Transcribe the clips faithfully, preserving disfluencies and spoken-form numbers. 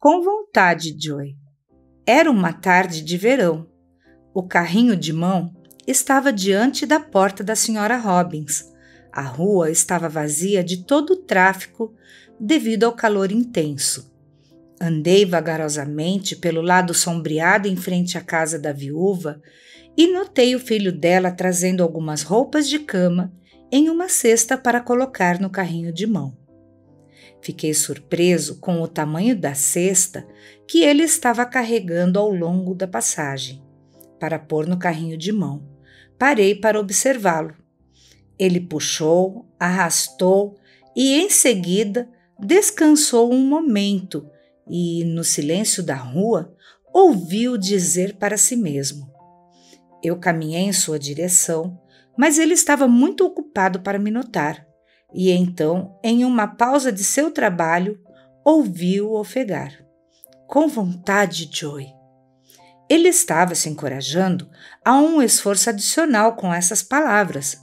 Com vontade, Joe. Era uma tarde de verão. O carrinho de mão estava diante da porta da senhora Robbins. A rua estava vazia de todo o tráfego devido ao calor intenso. Andei vagarosamente pelo lado sombreado em frente à casa da viúva e notei o filho dela trazendo algumas roupas de cama em uma cesta para colocar no carrinho de mão. Fiquei surpreso com o tamanho da cesta que ele estava carregando ao longo da passagem, para pôr no carrinho de mão. Parei para observá-lo. Ele puxou, arrastou e, em seguida, descansou um momento e, no silêncio da rua, ouviu dizer para si mesmo. Eu caminhei em sua direção, mas ele estava muito ocupado para me notar. E então, em uma pausa de seu trabalho, ouviu-o ofegar. Com vontade, Joe. Ele estava se encorajando a um esforço adicional com essas palavras.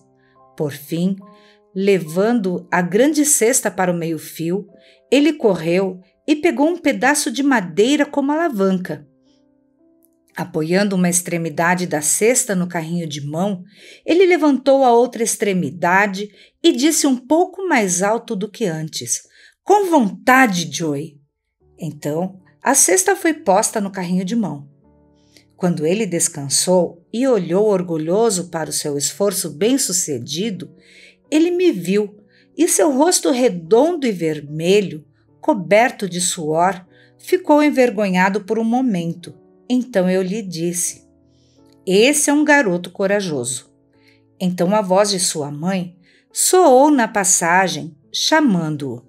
Por fim, levando a grande cesta para o meio-fio, ele correu e pegou um pedaço de madeira como alavanca. Apoiando uma extremidade da cesta no carrinho de mão, ele levantou a outra extremidade e disse um pouco mais alto do que antes. Com vontade, Joe! Então, a cesta foi posta no carrinho de mão. Quando ele descansou e olhou orgulhoso para o seu esforço bem-sucedido, ele me viu e seu rosto redondo e vermelho, coberto de suor, ficou envergonhado por um momento. Então eu lhe disse, esse é um garoto corajoso. Então a voz de sua mãe soou na passagem, chamando-o.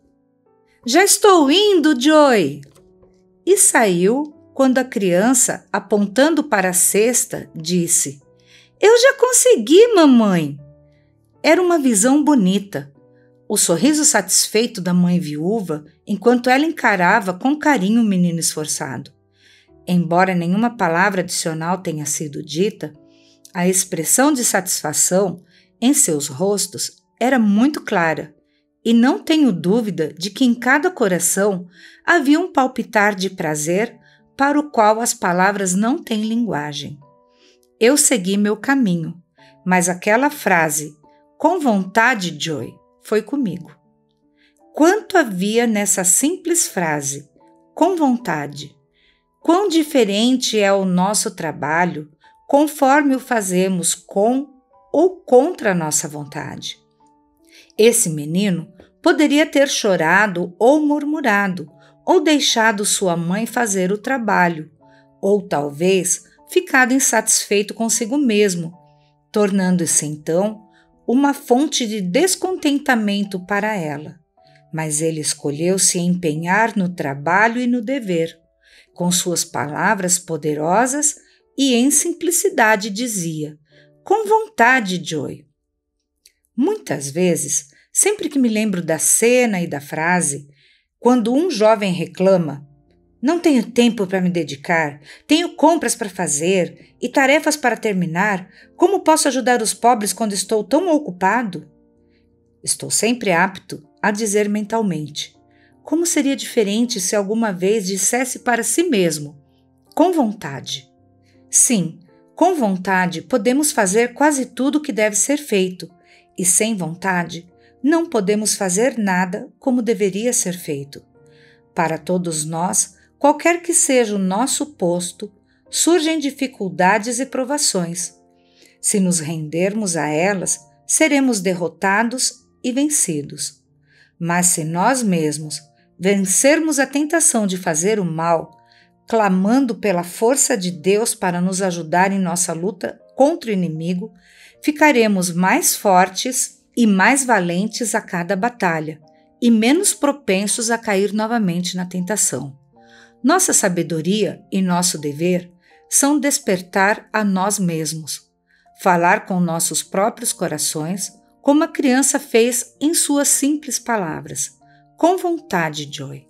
Já estou indo, Joe! E saiu quando a criança, apontando para a cesta, disse, eu já consegui, mamãe! Era uma visão bonita. O sorriso satisfeito da mãe viúva enquanto ela encarava com carinho o menino esforçado. Embora nenhuma palavra adicional tenha sido dita, a expressão de satisfação em seus rostos era muito clara, e não tenho dúvida de que em cada coração havia um palpitar de prazer para o qual as palavras não têm linguagem. Eu segui meu caminho, mas aquela frase, com vontade, Joe, foi comigo. Quanto havia nessa simples frase, com vontade? Quão diferente é o nosso trabalho conforme o fazemos com ou contra a nossa vontade. Esse menino poderia ter chorado ou murmurado, ou deixado sua mãe fazer o trabalho, ou talvez ficado insatisfeito consigo mesmo, tornando-se então uma fonte de descontentamento para ela. Mas ele escolheu se empenhar no trabalho e no dever. Com suas palavras poderosas e em simplicidade dizia, com vontade, Joe. Muitas vezes, sempre que me lembro da cena e da frase, quando um jovem reclama, não tenho tempo para me dedicar, tenho compras para fazer e tarefas para terminar, como posso ajudar os pobres quando estou tão ocupado? Estou sempre apto a dizer mentalmente, como seria diferente se alguma vez dissesse para si mesmo, com vontade. Sim, com vontade podemos fazer quase tudo o que deve ser feito, e sem vontade não podemos fazer nada como deveria ser feito. Para todos nós, qualquer que seja o nosso posto, surgem dificuldades e provações. Se nos rendermos a elas, seremos derrotados e vencidos. Mas se nós mesmos vencermos a tentação de fazer o mal, clamando pela força de Deus para nos ajudar em nossa luta contra o inimigo, ficaremos mais fortes e mais valentes a cada batalha e menos propensos a cair novamente na tentação. Nossa sabedoria e nosso dever são despertar a nós mesmos, falar com nossos próprios corações, como a criança fez em suas simples palavras. Com vontade, Joe.